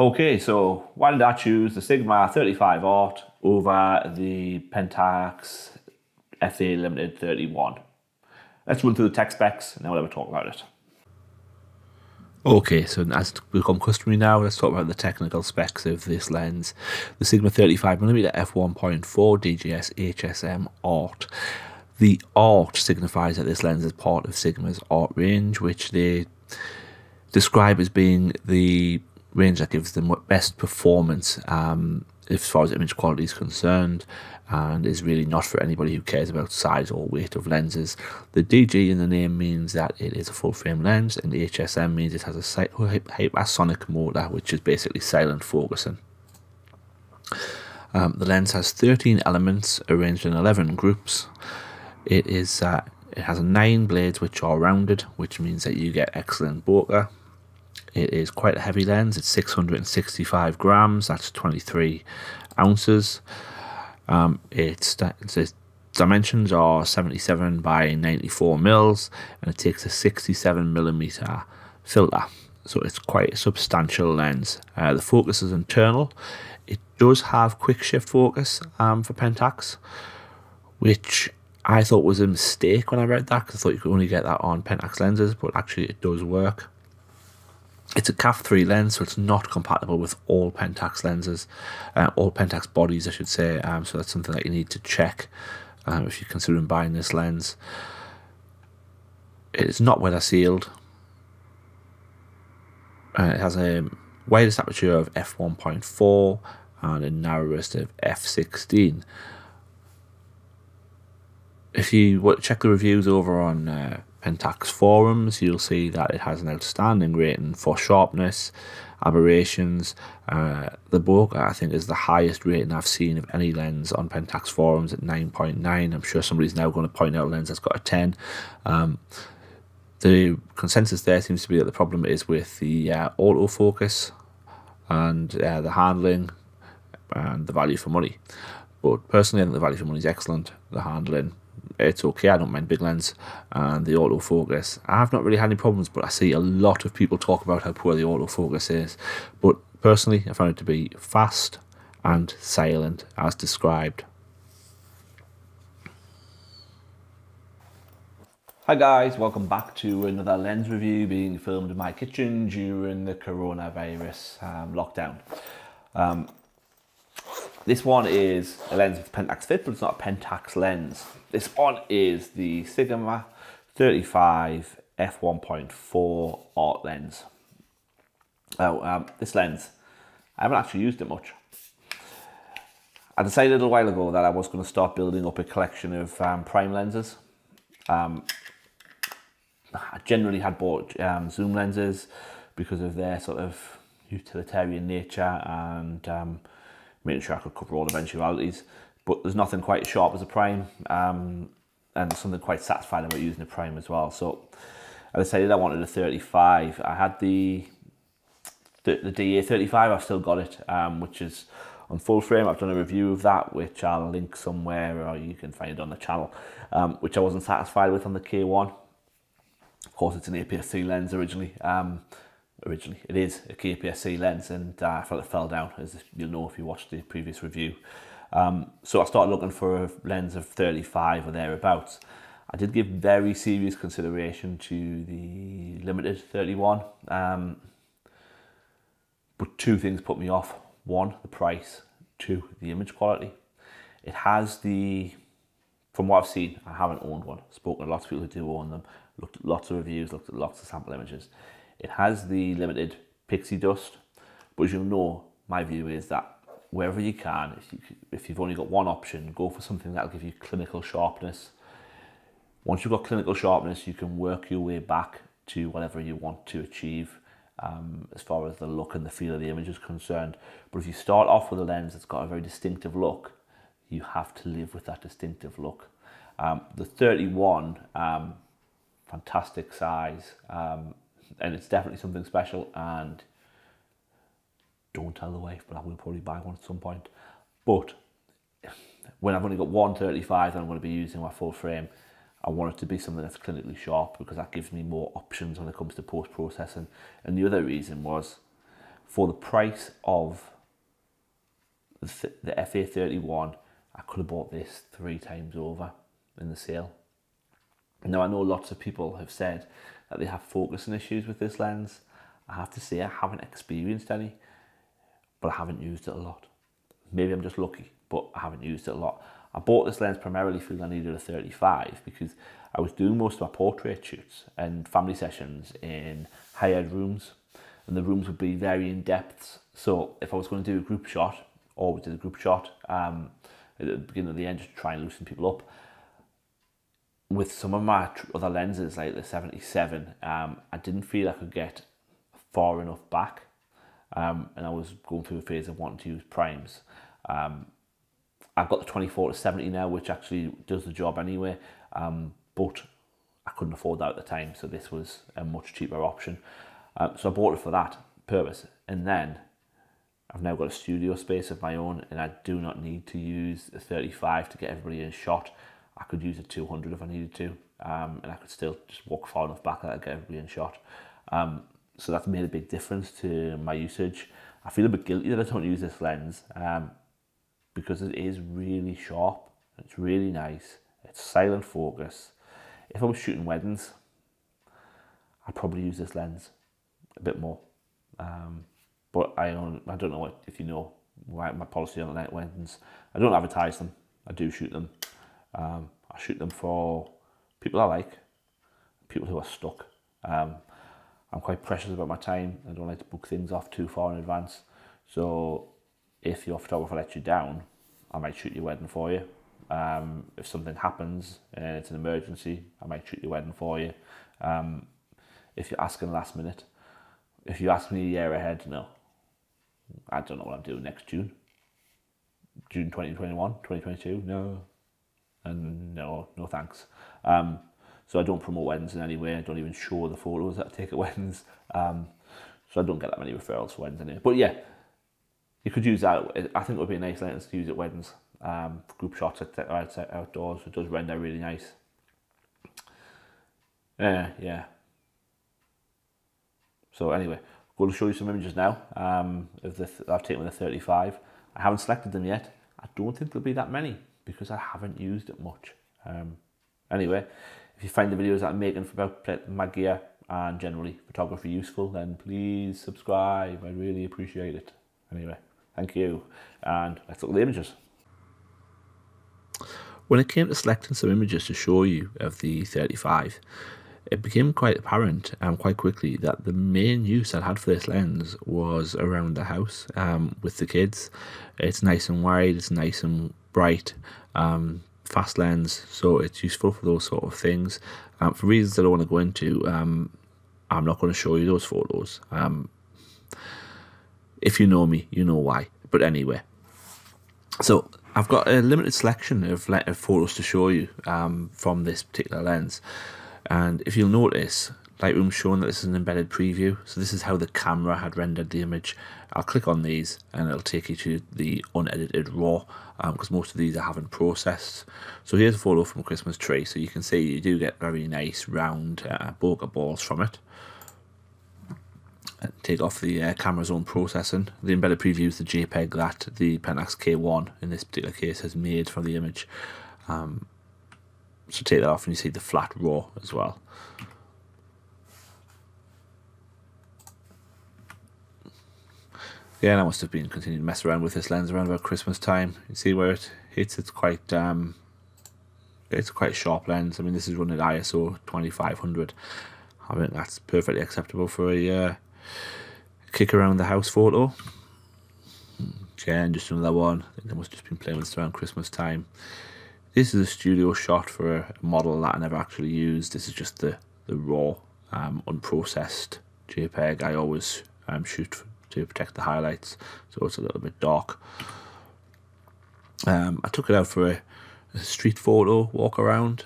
Okay, so why did I choose the Sigma 35 Art over the Pentax FA Limited 31? Let's run through the tech specs and then we'll have a talk about it. Okay, so as become customary now, let's talk about the technical specs of this lens. The Sigma 35mm f1.4 DJS HSM Art. The Art signifies that this lens is part of Sigma's Art range, which they describe as being the range that gives them best performance as far as image quality is concerned, and is really not for anybody who cares about size or weight of lenses. The DG in the name means that it is a full frame lens, and the HSM means it has a hypersonic motor, which is basically silent focusing. The lens has 13 elements arranged in 11 groups. It has 9 blades which are rounded, which means that you get excellent bokeh. It is quite a heavy lens. It's 665 grams, that's 23 ounces. Its dimensions are 77 by 94 mils, and it takes a 67mm filter. So it's quite a substantial lens. The focus is internal. It does have quick shift focus for Pentax, which I thought was a mistake when I read that, because I thought you could only get that on Pentax lenses, but actually it does work. It's a CAF-3 lens, so it's not compatible with all Pentax lenses, all Pentax bodies, I should say. So that's something that you need to check if you're considering buying this lens. It's not weather sealed. It has a widest aperture of f1.4 and a narrowest of f16. If you check the reviews over on Pentax forums, you'll see that it has an outstanding rating for sharpness, aberrations. The bokeh, I think, is the highest rating I've seen of any lens on Pentax forums at 9.9. I'm sure somebody's now going to point out a lens that's got a 10. The consensus there seems to be that the problem is with the autofocus and the handling and the value for money. But personally, I think the value for money is excellent. The handling, it's okay, I don't mind big lens, and the autofocus, I've not really had any problems, but I see a lot of people talk about how poor the autofocus is. But personally, I found it to be fast and silent as described. Hi guys, welcome back to another lens review being filmed in my kitchen during the coronavirus lockdown. This one is a lens with Pentax fit, but it's not a Pentax lens. This one is the Sigma 35 f1.4 Art lens. Now, this lens, I haven't actually used it much. I decided a little while ago that I was going to start building up a collection of prime lenses. I generally had bought zoom lenses because of their sort of utilitarian nature and making sure I could cover all eventualities, but there's nothing quite as sharp as a prime, and there's something quite satisfying about using a prime as well. So I decided I wanted a 35. I had the DA35, I've still got it, which is on full frame. I've done a review of that, which I'll link somewhere, or you can find it on the channel, which I wasn't satisfied with on the K1. Of course, it's an APS-C lens originally. It is a KPSC lens, and I felt it fell down, as you'll know if you watched the previous review. So I started looking for a lens of 35 or thereabouts. I did give very serious consideration to the limited 31, but two things put me off. One, the price. Two, the image quality. It has the, from what I've seen, I haven't owned one, spoken to lots of people who do own them, looked at lots of reviews, looked at lots of sample images. It has the limited pixie dust, but as you'll know, my view is that wherever you can, if you've only got one option, go for something that'll give you clinical sharpness. Once you've got clinical sharpness, you can work your way back to whatever you want to achieve as far as the look and the feel of the image is concerned. But if you start off with a lens that's got a very distinctive look, you have to live with that distinctive look. The 31, fantastic size, and it's definitely something special, and don't tell the wife, but I will probably buy one at some point. But when I've only got one 35 that I'm going to be using my full frame, I want it to be something that's clinically sharp, because that gives me more options when it comes to post-processing. And the other reason was, for the price of the FA31, I could have bought this 3 times over in the sale. Now, I know lots of people have said that they have focusing issues with this lens. I have to say I haven't experienced any, but I haven't used it a lot. Maybe I'm just lucky, but I haven't used it a lot. I bought this lens primarily because I needed a 35 because I was doing most of my portrait shoots and family sessions in high-end rooms, and the rooms would be varying depths. So if I was going to do a group shot, always did a group shot at the beginning of the end, just to try and loosen people up. With some of my other lenses, like the 77, I didn't feel I could get far enough back, and I was going through a phase of wanting to use primes. I've got the 24-70 now, which actually does the job anyway, but I couldn't afford that at the time, so this was a much cheaper option. So I bought it for that purpose, and then I've now got a studio space of my own, and I do not need to use a 35 to get everybody in shot. I could use a 200 if I needed to, and I could still just walk far enough back that I'd get everybody in shot. So that's made a big difference to my usage. I feel a bit guilty that I don't use this lens, because it is really sharp, it's really nice, it's silent focus. If I was shooting weddings, I'd probably use this lens a bit more. But I don't know if you know my policy on night weddings. I don't advertise them, I do shoot them. I shoot them for people I like, people who are stuck. I'm quite precious about my time. I don't like to book things off too far in advance. So if your photographer lets you down, I might shoot your wedding for you. If something happens and it's an emergency, I might shoot your wedding for you. If you're asking last minute, if you ask me a year ahead, no. I don't know what I'm doing next June. June 2021, 2022, no. And no thanks. So I don't promote weddings in any way. I don't even show the photos that I take at weddings. So I don't get that many referrals for weddings anyway. But yeah, you could use that. I think it would be a nice lens to use at weddings. Group shots outdoors. It does render really nice. Yeah. So anyway, I'm going to show you some images now of I've taken with the 35. I haven't selected them yet. I don't think there'll be that many, because I haven't used it much. Anyway, if you find the videos that I'm making about my gear and generally photography useful, then please subscribe. I really appreciate it. Anyway, thank you, and let's look at the images. When it came to selecting some images to show you of the 35, it became quite apparent quite quickly that the main use I had for this lens was around the house with the kids. It's nice and wide, it's nice and bright, fast lens, so it's useful for those sort of things. For reasons I don't want to go into, I'm not going to show you those photos. If you know me, you know why. But anyway, so I've got a limited selection of photos to show you from this particular lens. And if you'll notice, Lightroom's showing that this is an embedded preview, so this is how the camera had rendered the image. I'll click on these and it'll take you to the unedited raw, because most of these I haven't processed. So here's a photo from a Christmas tree, so you can see you do get very nice round bokeh balls from it. And take off the camera's own processing. The embedded preview is the JPEG that the Pentax K1 in this particular case has made for the image. So take that off and you see the flat raw as well. Yeah, and I must have been continuing to mess around with this lens around about Christmas time. You see where it hits, it's quite a sharp lens. I mean, this is running at ISO 2500. I think that's perfectly acceptable for a kick around the house photo. Yeah, and just another one. I think they must have just been playing with this around Christmas time. This is a studio shot for a model that I never actually used. This is just the raw, unprocessed JPEG. I always shoot to protect the highlights, so it's a little bit dark. I took it out for a street photo walk around.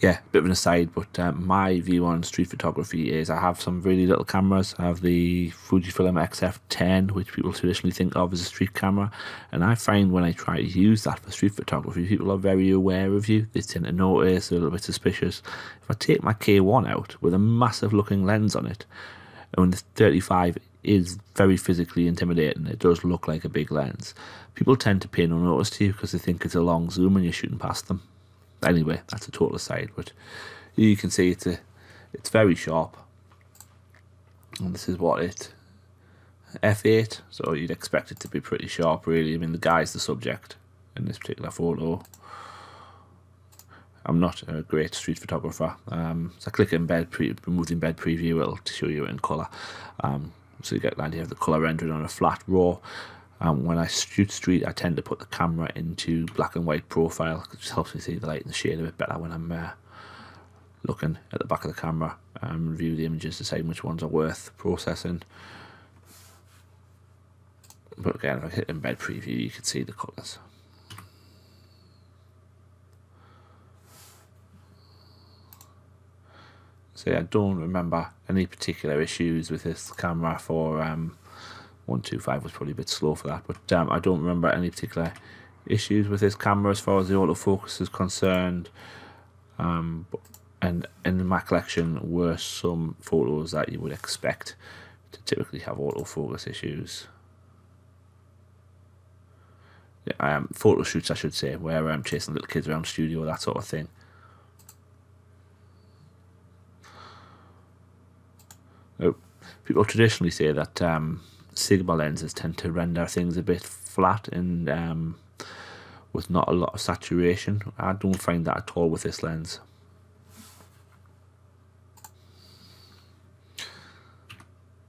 Yeah, a bit of an aside, but my view on street photography is I have some really little cameras. I have the Fujifilm XF10, which people traditionally think of as a street camera. And I find when I try to use that for street photography, people are very aware of you. They tend to notice, they're a little bit suspicious. If I take my K1 out with a massive looking lens on it, and when the 35 is very physically intimidating. It does look like a big lens. People tend to pay no notice to you because they think it's a long zoom and you're shooting past them. Anyway, that's a total aside, but you can see it's very sharp. And this is what it, F8, so you'd expect it to be pretty sharp really. I mean, the guy's the subject in this particular photo. I'm not a great street photographer, so I click remove in bed preview, it'll show you it in colour. So you get an idea of the colour rendering on a flat raw. When I shoot street, I tend to put the camera into black and white profile. It just helps me see the light and the shade a bit better when I'm looking at the back of the camera. Review the images, decide which ones are worth processing. But again, if I hit embed preview, you can see the colours. So I don't remember any particular issues with this camera for 125 was probably a bit slow for that, but I don't remember any particular issues with this camera as far as the autofocus is concerned. And in my collection were some photos that you would expect to typically have autofocus issues. Yeah, photo shoots, I should say, where I'm chasing little kids around the studio, that sort of thing. People traditionally say that Sigma lenses tend to render things a bit flat and with not a lot of saturation. I don't find that at all with this lens.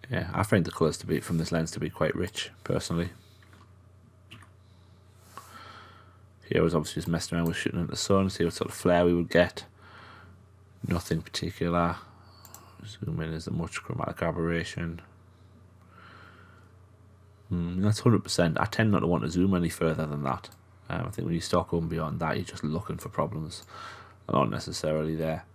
Yeah, I find the colours to be from this lens to be quite rich personally. Here I was obviously just messing around with shooting at the sun, see what sort of flare we would get. Nothing particular. Zoom in isn't much chromatic aberration. That's 100%. I tend not to want to zoom any further than that. I think when you start going beyond that, you're just looking for problems that aren't necessarily there.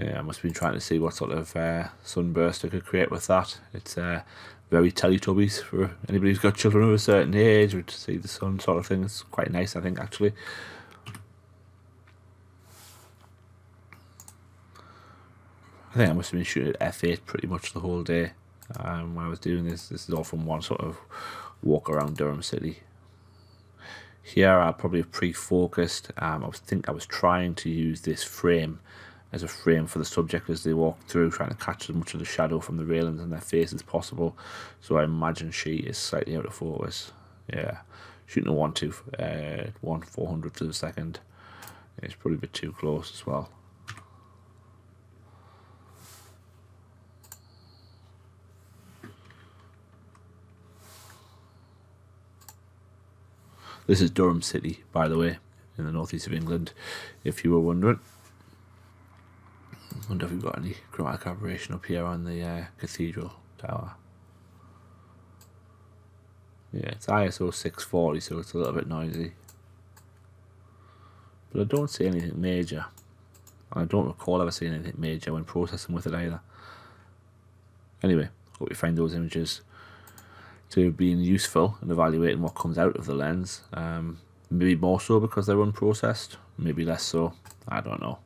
Yeah, I must have been trying to see what sort of sunburst I could create with that. It's very Teletubbies for anybody who's got children of a certain age, or to see the sun sort of thing. It's quite nice, I think, actually. I think I must have been shooting at f8 pretty much the whole day when I was doing this. This is all from one sort of walk around Durham City. Here I probably pre-focused. I was trying to use this frame as a frame for the subject as they walk through, trying to catch as much of the shadow from the railings in their face as possible. So I imagine she is slightly out of focus. Yeah, shooting a 1/400th of a second. It's probably a bit too close as well. This is Durham City, by the way, in the northeast of England, if you were wondering. I wonder if we've got any chromatic aberration up here on the cathedral tower. Yeah, it's ISO 640, so it's a little bit noisy. But I don't see anything major. I don't recall ever seeing anything major when processing with it either. Anyway, hope you find those images to being useful in evaluating what comes out of the lens. Maybe more so because they're unprocessed, maybe less so, I don't know.